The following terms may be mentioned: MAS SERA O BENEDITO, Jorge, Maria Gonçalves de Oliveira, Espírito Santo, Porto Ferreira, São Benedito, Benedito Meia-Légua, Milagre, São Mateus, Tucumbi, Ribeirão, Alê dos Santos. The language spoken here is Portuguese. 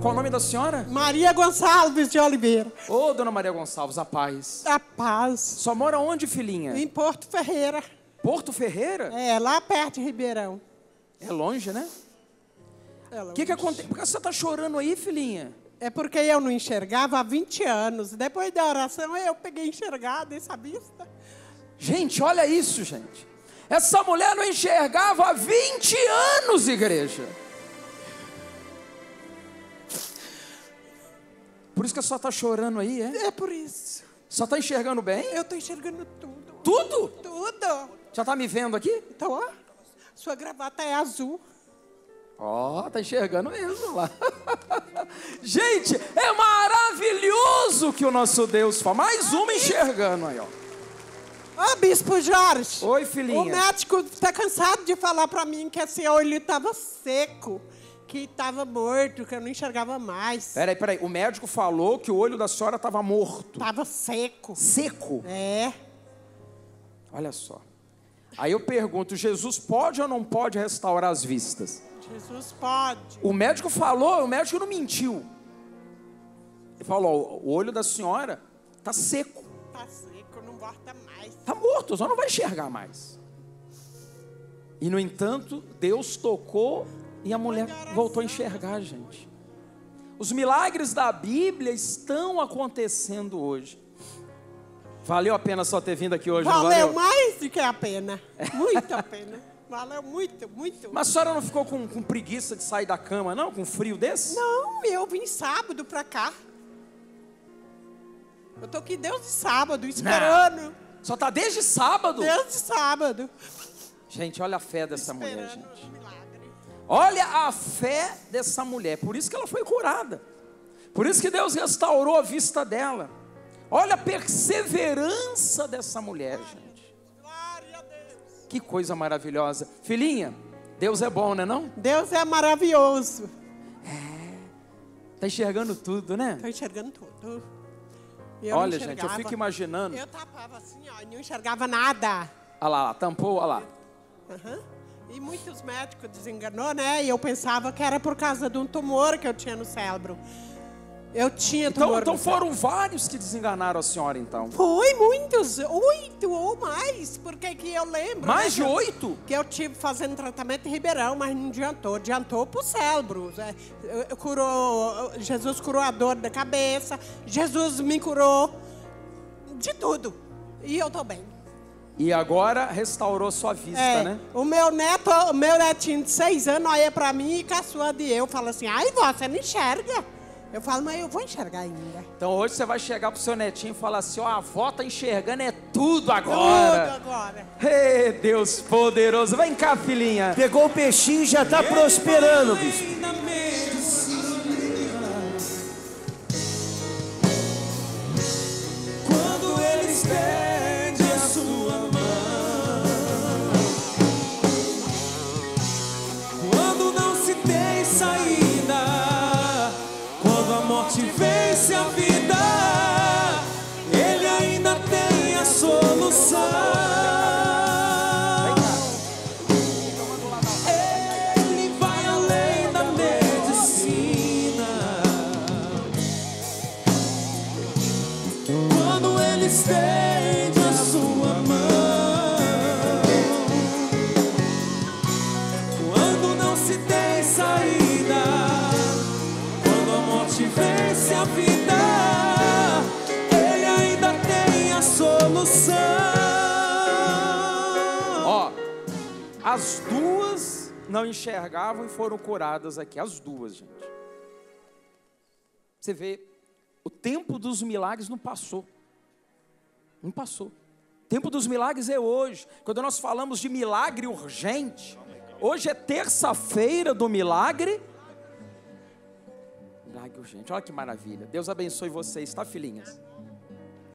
Qual o nome da senhora? Maria Gonçalves de Oliveira. Ô, dona Maria Gonçalves, a paz. A paz. Só mora onde, filhinha? Em Porto Ferreira. Porto Ferreira? É, lá perto de Ribeirão. É longe, né? É longe. O que acontece? Por que você tá chorando aí, filhinha? É porque eu não enxergava há 20 anos. Depois da oração, eu peguei enxergada essa vista. Gente, olha isso, gente. Essa mulher não enxergava há 20 anos, igreja. Por isso que a senhora está chorando aí, é? É por isso. Só está enxergando bem? Eu estou enxergando tudo. Tudo? Tudo. Já está me vendo aqui? Tô. Sua gravata é azul. Ó, tá enxergando mesmo lá. Gente, é maravilhoso que o nosso Deus faz. Mais uma enxergando aí, ó. Ô, bispo Jorge. Oi, filhinha. O médico tá cansado de falar pra mim que esse olho tava seco, que tava morto, que eu não enxergava mais. Peraí. O médico falou que o olho da senhora tava morto. Tava seco. Seco? É. Olha só. Aí eu pergunto, Jesus pode ou não pode restaurar as vistas? Jesus pode. O médico falou, o médico não mentiu. Ele falou, ó, o olho da senhora tá seco. Tá seco, não volta mais. Tá morto, só não vai enxergar mais. E no entanto, Deus tocou e a mulher voltou a enxergar, gente. Os milagres da Bíblia estão acontecendo hoje. Valeu a pena só ter vindo aqui hoje, não valeu? Valeu mais do que a pena. Muito a pena. Valeu muito, muito. Mas a senhora não ficou com preguiça de sair da cama, não? Com frio desse? Não, eu vim sábado pra cá. Eu tô aqui desde sábado, esperando. Não. Só tá desde sábado? Desde sábado. Gente, olha a fé dessa mulher, gente. Milagre. Olha a fé dessa mulher. Por isso que ela foi curada. Por isso que Deus restaurou a vista dela. Olha a perseverança dessa mulher, gente. Que coisa maravilhosa. Filhinha, Deus é bom, né não? Deus é maravilhoso. É. Tá enxergando tudo, né? Tô enxergando tudo. Eu olha, gente, eu fico imaginando. Eu tapava assim, ó, não enxergava nada. Olha lá, tampou, olha lá. Uhum. E muitos médicos desenganaram, né? E eu pensava que era por causa de um tumor que eu tinha no cérebro. Eu tinha tumor. Então foram vários que desenganaram a senhora, então? Foi, muitos. 8 ou mais, porque que eu lembro. Mais de 8? Que eu tive fazendo tratamento em Ribeirão, mas não adiantou. Adiantou pro cérebro. Jesus curou a dor da cabeça, Jesus me curou de tudo. E eu tô bem. E agora restaurou sua vista, né? O meu netinho de 6 anos olha pra mim e caçoando e eu falo assim, ai, você não enxerga. Eu falo, mas eu vou enxergar ainda. Então hoje você vai chegar pro seu netinho e falar assim, ó, a avó tá enxergando é tudo agora. Tudo agora. Ei, Deus poderoso. Vem cá, filhinha. Pegou o peixinho e já tá prosperando, bicho. Quando ele estende a sua mão, quando não se tem saída, te vence a vida, ele ainda tem a solução. Ele vai além da medicina. Quando ele estende a sua mão, quando não se tem saída, vence a vida, ele ainda tem a solução. Ó, as duas não enxergavam e foram curadas aqui. As duas, gente. Você vê, o tempo dos milagres não passou. Não passou. O tempo dos milagres é hoje. Quando nós falamos de milagre urgente, hoje é terça-feira do milagre. Milagre urgente, olha que maravilha. Deus abençoe vocês, tá, filhinhas?